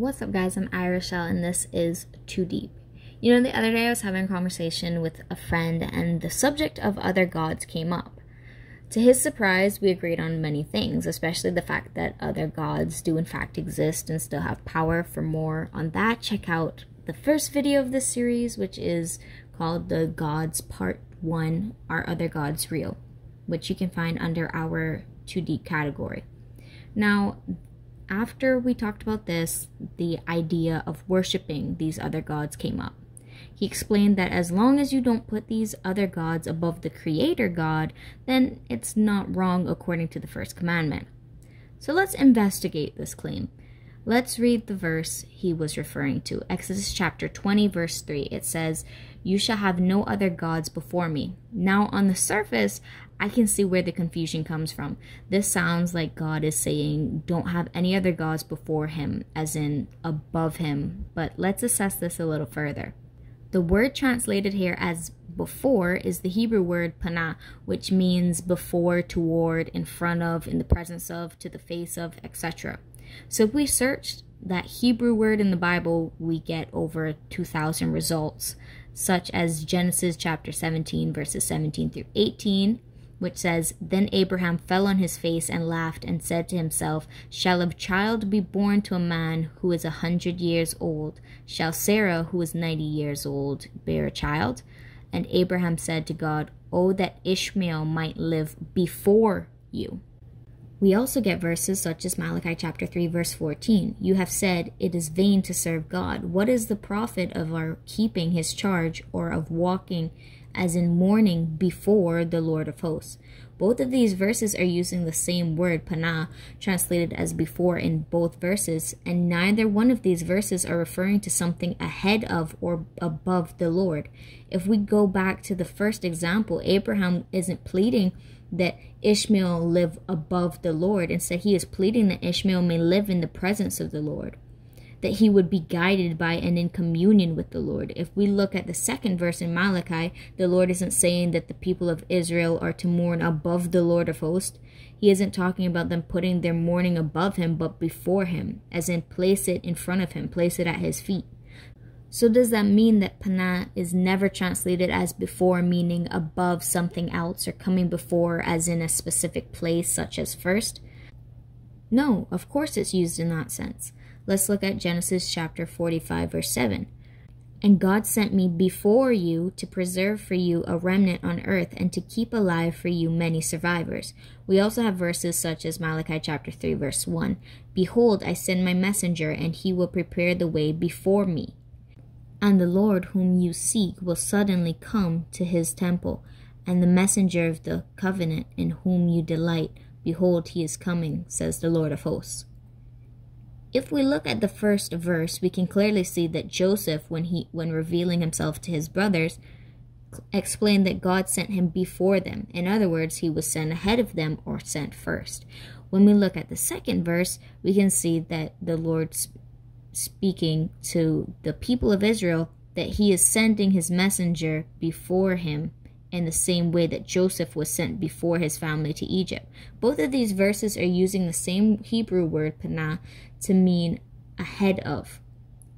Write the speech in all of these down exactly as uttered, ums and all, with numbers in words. What's up, guys? I'm ArieRashelle, and this is Too Deep. You know, the other day I was having a conversation with a friend, and the subject of other gods came up. To his surprise, we agreed on many things, especially the fact that other gods do in fact exist and still have power. For more on that, check out the first video of this series, which is called The Gods Part one, Are Other Gods Real?, which you can find under our Too Deep category. Now, after we talked about this, the idea of worshipping these other gods came up. He explained that as long as you don't put these other gods above the creator god, then it's not wrong according to the first commandment. So let's investigate this claim. Let's read the verse he was referring to. Exodus chapter twenty, verse three. It says, "You shall have no other gods before me." Now, on the surface, I can see where the confusion comes from. This sounds like God is saying, don't have any other gods before him, as in above him. But let's assess this a little further. The word translated here as before is the Hebrew word panah, which means before, toward, in front of, in the presence of, to the face of, et cetera. So if we searched that Hebrew word in the Bible, we get over two thousand results, such as Genesis chapter seventeen, verses seventeen through eighteen, which says, "Then Abraham fell on his face and laughed and said to himself, shall a child be born to a man who is a hundred years old? Shall Sarah, who is ninety years old, bear a child? And Abraham said to God, oh, that Ishmael might live before you." We also get verses such as Malachi chapter three, verse fourteen. "You have said, it is vain to serve God. What is the profit of our keeping his charge, or of walking as in mourning before the Lord of hosts?" Both of these verses are using the same word, panah, translated as before in both verses, and neither one of these verses are referring to something ahead of or above the Lord. If we go back to the first example, Abraham isn't pleading that Ishmael live above the Lord. Instead, he is pleading that Ishmael may live in the presence of the Lord, that he would be guided by and in communion with the Lord. If we look at the second verse in Malachi, the Lord isn't saying that the people of Israel are to mourn above the Lord of hosts. He isn't talking about them putting their mourning above him, but before him, as in place it in front of him, place it at his feet. So does that mean that panah is never translated as before, meaning above something else, or coming before as in a specific place, such as first? No, of course it's used in that sense. Let's look at Genesis chapter forty-five, verse seven. "And God sent me before you to preserve for you a remnant on earth, and to keep alive for you many survivors." We also have verses such as Malachi chapter three, verse one. "Behold, I send my messenger, and he will prepare the way before me. And the Lord whom you seek will suddenly come to his temple, and the messenger of the covenant in whom you delight, behold, he is coming, says the Lord of hosts." If we look at the first verse, we can clearly see that Joseph, when he when revealing himself to his brothers, explained that God sent him before them. In other words, he was sent ahead of them, or sent first. When we look at the second verse, we can see that the Lord's speaking to the people of Israel, that he is sending his messenger before him in the same way that Joseph was sent before his family to Egypt. Both of these verses are using the same Hebrew word, panah, to mean ahead of.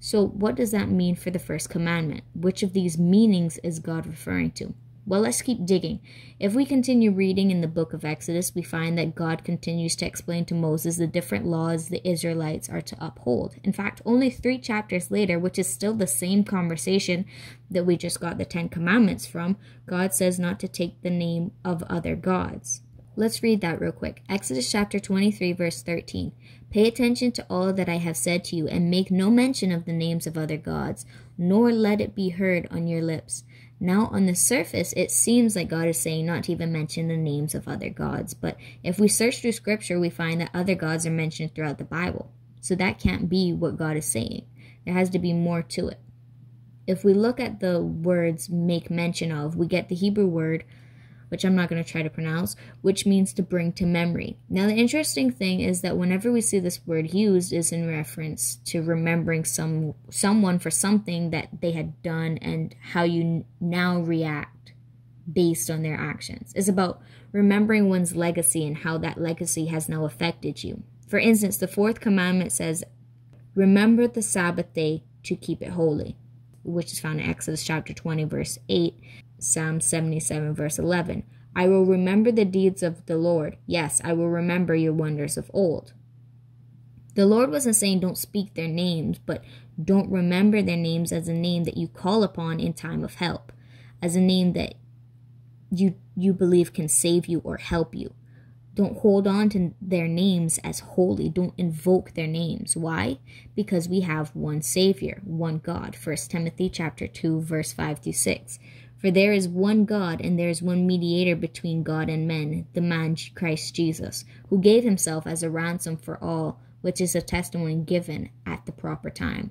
So what does that mean for the first commandment? Which of these meanings is God referring to? Well, let's keep digging. If we continue reading in the book of Exodus, we find that God continues to explain to Moses the different laws the Israelites are to uphold. In fact, only three chapters later, which is still the same conversation that we just got the Ten Commandments from, God says not to take the name of other gods. Let's read that real quick. Exodus chapter twenty-three, verse thirteen. "Pay attention to all that I have said to you, and make no mention of the names of other gods, nor let it be heard on your lips." Now, on the surface, it seems like God is saying not to even mention the names of other gods, but if we search through scripture, we find that other gods are mentioned throughout the Bible. So that can't be what God is saying. There has to be more to it. If we look at the words "make mention of," we get the Hebrew word, which I'm not going to try to pronounce, which means to bring to memory. Now, the interesting thing is that whenever we see this word used, is in reference to remembering some someone for something that they had done, and how you now react based on their actions. It's about remembering one's legacy and how that legacy has now affected you. For instance, the fourth commandment says, remembered the Sabbath day to keep it holy, which is found in Exodus chapter twenty, verse eight, Psalm seventy-seven, verse eleven. I will remember the deeds of the Lord. Yes, I will remember your wonders of old. The Lord wasn't saying don't speak their names, but don't remember their names as a name that you call upon in time of help, as a name that you you believe can save you or help you. Don't hold on to their names as holy. Don't invoke their names. Why? Because we have one Savior, one God. First Timothy chapter two, verse five to six. For there is one God, and there is one mediator between God and men, the man Christ Jesus, who gave himself as a ransom for all, which is a testimony given at the proper time.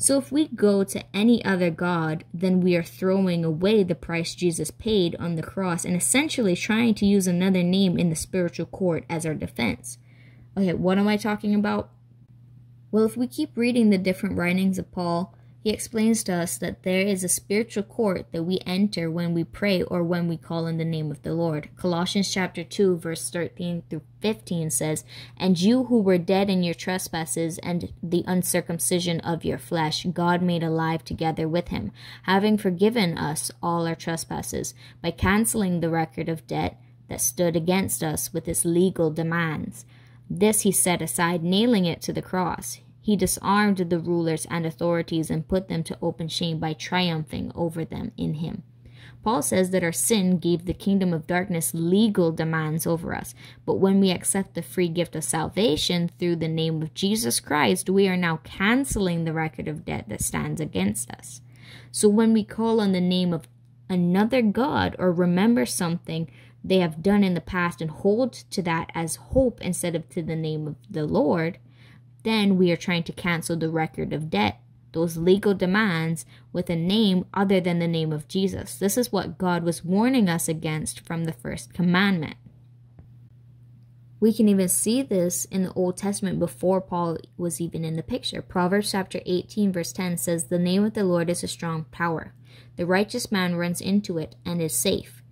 So if we go to any other God, then we are throwing away the price Jesus paid on the cross and essentially trying to use another name in the spiritual court as our defense. Okay, what am I talking about? Well, if we keep reading the different writings of Paul, he explains to us that there is a spiritual court that we enter when we pray or when we call in the name of the Lord. Colossians chapter two, verse thirteen through fifteen says, And you who were dead in your trespasses and the uncircumcision of your flesh, God made alive together with him, having forgiven us all our trespasses, by canceling the record of debt that stood against us with its legal demands. This he set aside, nailing it to the cross. He disarmed the rulers and authorities and put them to open shame by triumphing over them in him. Paul says that our sin gave the kingdom of darkness legal demands over us, but when we accept the free gift of salvation through the name of Jesus Christ, we are now canceling the record of debt that stands against us. So when we call on the name of another God or remember something they have done in the past and hold to that as hope instead of to the name of the Lord, then we are trying to cancel the record of debt, those legal demands, with a name other than the name of Jesus. This is what God was warning us against from the first commandment. We can even see this in the Old Testament before Paul was even in the picture. Proverbs chapter eighteen, verse ten says, The name of the Lord is a strong tower. The righteous man runs into it and is safe.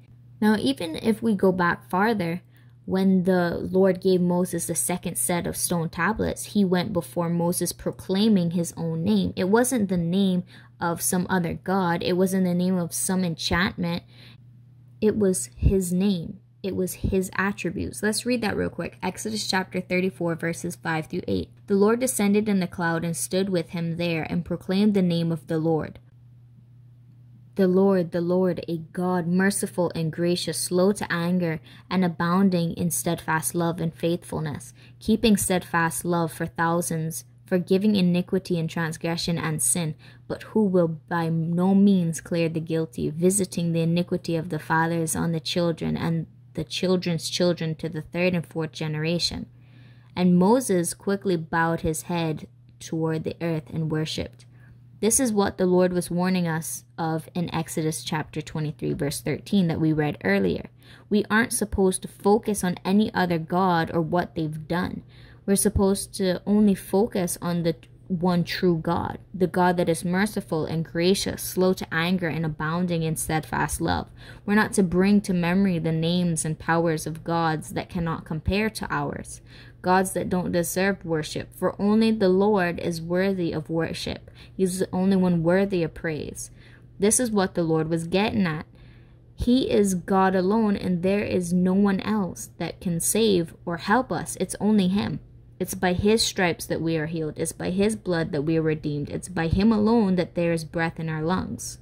Now, even if we go back farther, when the Lord gave Moses the second set of stone tablets, he went before Moses proclaiming his own name. It wasn't the name of some other god. It wasn't the name of some enchantment. It was his name. It was his attributes. Let's read that real quick. Exodus chapter thirty-four, verses five through eight. The Lord descended in the cloud and stood with him there and proclaimed the name of the Lord. The Lord, the Lord, a God merciful and gracious, slow to anger, and abounding in steadfast love and faithfulness, keeping steadfast love for thousands, forgiving iniquity and transgression and sin, but who will by no means clear the guilty, visiting the iniquity of the fathers on the children and the children's children to the third and fourth generation. And Moses quickly bowed his head toward the earth and worshipped. This is what the Lord was warning us of in Exodus chapter twenty-three, verse thirteen that we read earlier. We aren't supposed to focus on any other God or what they've done. We're supposed to only focus on the one true God, the God that is merciful and gracious, slow to anger and abounding in steadfast love. We're not to bring to memory the names and powers of gods that cannot compare to ours, gods that don't deserve worship, for only the Lord is worthy of worship. He's the only one worthy of praise. This is what the Lord was getting at. He is God alone, and there is no one else that can save or help us. It's only him. It's by his stripes that we are healed. It's by his blood that we are redeemed. It's by him alone that there is breath in our lungs.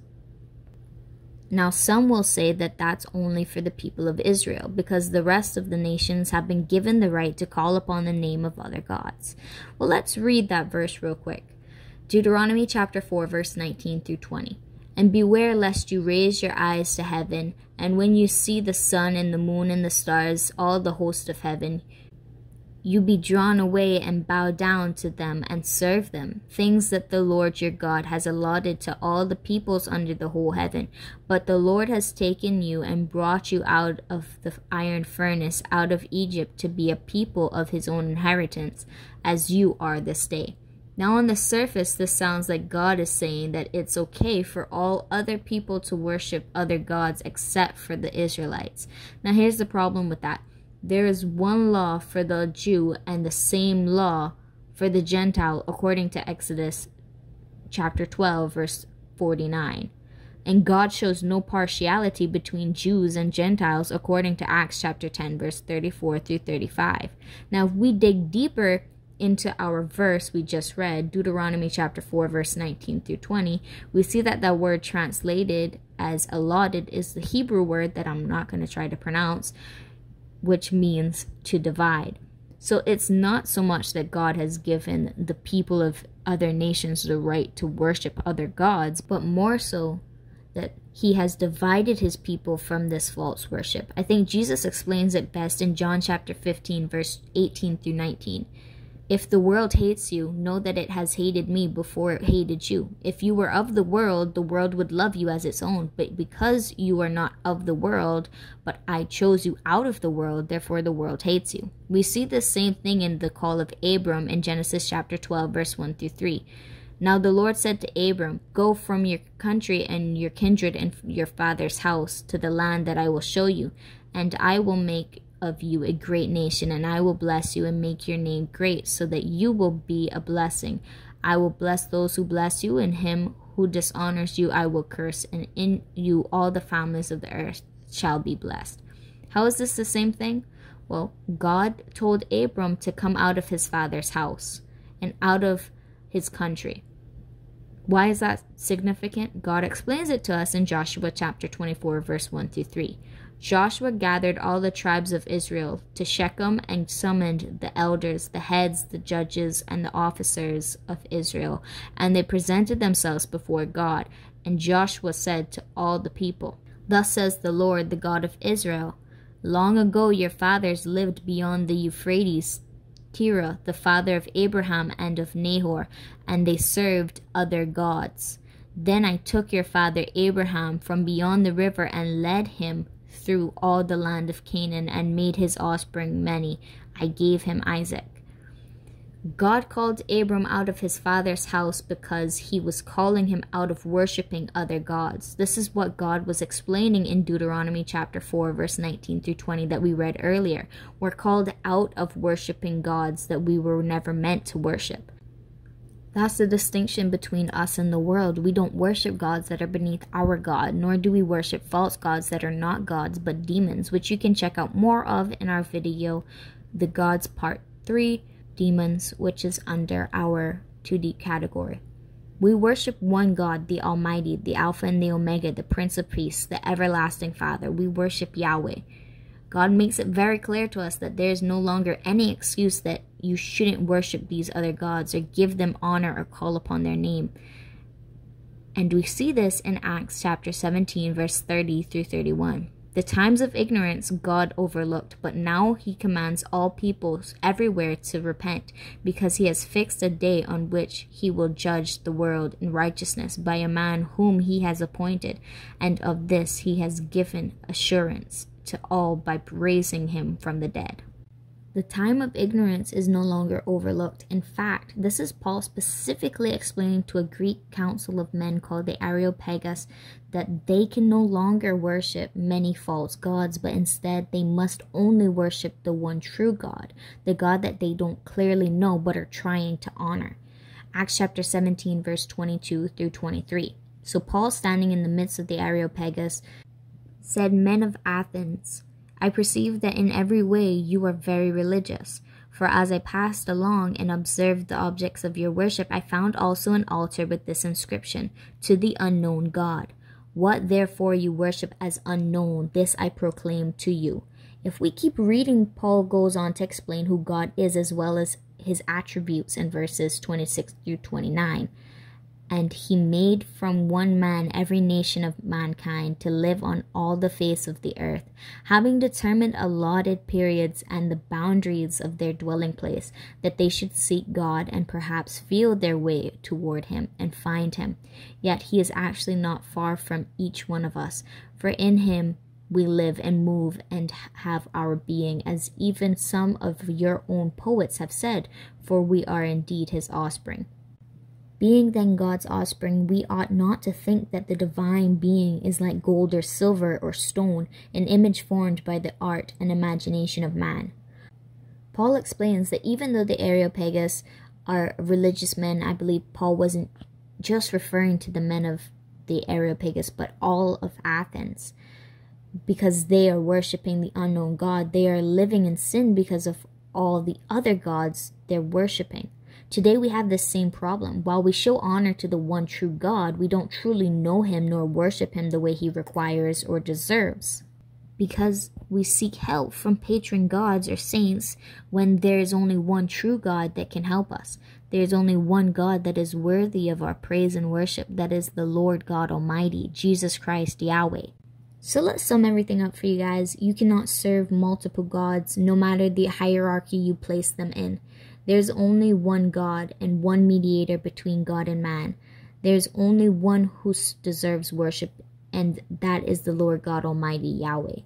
Now, some will say that that's only for the people of Israel, because the rest of the nations have been given the right to call upon the name of other gods. Well, let's read that verse real quick. Deuteronomy chapter four, verse nineteen through twenty. And beware lest you raise your eyes to heaven, and when you see the sun and the moon and the stars, all the host of heaven, you be drawn away and bow down to them and serve them, things that the Lord your God has allotted to all the peoples under the whole heaven. But the Lord has taken you and brought you out of the iron furnace, out of Egypt, to be a people of his own inheritance, as you are this day. Now on the surface, this sounds like God is saying that it's okay for all other people to worship other gods except for the Israelites. Now here's the problem with that. There is one law for the Jew and the same law for the Gentile, according to Exodus chapter twelve, verse forty-nine. And God shows no partiality between Jews and Gentiles, according to Acts chapter ten, verse thirty-four through thirty-five. Now, if we dig deeper into our verse we just read, Deuteronomy chapter four, verse nineteen through twenty, we see that the word translated as allotted is the Hebrew word that I'm not going to try to pronounce, which means to divide. So it's not so much that God has given the people of other nations the right to worship other gods, but more so that he has divided his people from this false worship. I think Jesus explains it best in John chapter fifteen, verse eighteen through nineteen. If the world hates you, know that it has hated me before it hated you. If you were of the world, the world would love you as its own. But because you are not of the world, but I chose you out of the world, therefore the world hates you. We see the same thing in the call of Abram in Genesis chapter twelve, verse one through three. Now the Lord said to Abram, go from your country and your kindred and your father's house to the land that I will show you, and I will make of you a great nation, and I will bless you and make your name great, so that you will be a blessing. I will bless those who bless you, and him who dishonors you I will curse, and in you all the families of the earth shall be blessed. How is this the same thing? Well, God told Abram to come out of his father's house and out of his country. Why is that significant? God explains it to us in Joshua chapter twenty-four, verse one through three. Joshua gathered all the tribes of Israel to Shechem and summoned the elders, the heads, the judges, and the officers of Israel. And they presented themselves before God. And Joshua said to all the people, thus says the Lord, the God of Israel, long ago your fathers lived beyond the Euphrates, Terah, the father of Abraham and of Nahor, and they served other gods. Then I took your father Abraham from beyond the river and led him through all the land of Canaan and made his offspring many. I gave him Isaac. God called Abram out of his father's house because he was calling him out of worshiping other gods. This is what God was explaining in Deuteronomy chapter four, verse nineteen through twenty that we read earlier. We're called out of worshiping gods that we were never meant to worship. That's the distinction between us and the world. We don't worship gods that are beneath our God, nor do we worship false gods that are not gods but demons, which you can check out more of in our video, The Gods Part three, Demons, which is under our Too Deep category. We worship one God, the Almighty, the Alpha and the Omega, the Prince of Peace, the Everlasting Father. We worship Yahweh. God makes it very clear to us that there is no longer any excuse that you shouldn't worship these other gods or give them honor or call upon their name. And we see this in Acts chapter seventeen, verse thirty through thirty-one. The times of ignorance God overlooked, but now he commands all peoples everywhere to repent, because he has fixed a day on which he will judge the world in righteousness by a man whom he has appointed, and of this he has given assurance to all by raising him from the dead. The time of ignorance is no longer overlooked. In fact, this is Paul specifically explaining to a Greek council of men called the Areopagus that they can no longer worship many false gods, but instead they must only worship the one true God, the God that they don't clearly know but are trying to honor. Acts chapter seventeen, verse twenty-two through twenty-three. So Paul, standing in the midst of the Areopagus, said, men of Athens, I perceive that in every way you are very religious. For as I passed along and observed the objects of your worship, I found also an altar with this inscription, to the unknown God. What therefore you worship as unknown, this I proclaim to you. If we keep reading, Paul goes on to explain who God is as well as his attributes in verses twenty-six through twenty-nine. And he made from one man every nation of mankind to live on all the face of the earth, having determined allotted periods and the boundaries of their dwelling place, that they should seek God and perhaps feel their way toward him and find him. Yet he is actually not far from each one of us, for in him we live and move and have our being, as even some of your own poets have said, for we are indeed his offspring. Being then God's offspring, we ought not to think that the divine being is like gold or silver or stone, an image formed by the art and imagination of man. Paul explains that even though the Areopagus are religious men. I believe Paul wasn't just referring to the men of the Areopagus, but all of Athens, because they are worshiping the unknown God. They are living in sin because of all the other gods they're worshiping. Today we have this same problem. While we show honor to the one true God, we don't truly know him nor worship him the way he requires or deserves, because we seek help from patron gods or saints when there is only one true God that can help us. There is only one God that is worthy of our praise and worship. That is the Lord God Almighty, Jesus Christ, Yahweh. So let's sum everything up for you guys. You cannot serve multiple gods, no matter the hierarchy you place them in. There's only one God and one mediator between God and man. There's only one who deserves worship, and that is the Lord God Almighty, Yahweh.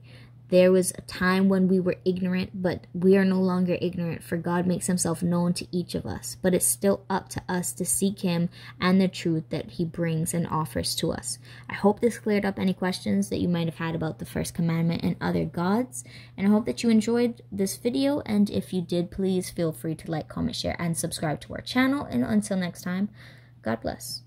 There was a time when we were ignorant, but we are no longer ignorant, for God makes himself known to each of us. But it's still up to us to seek him and the truth that he brings and offers to us. I hope this cleared up any questions that you might have had about the first commandment and other gods. And I hope that you enjoyed this video. And if you did, please feel free to like, comment, share, and subscribe to our channel. And until next time, God bless.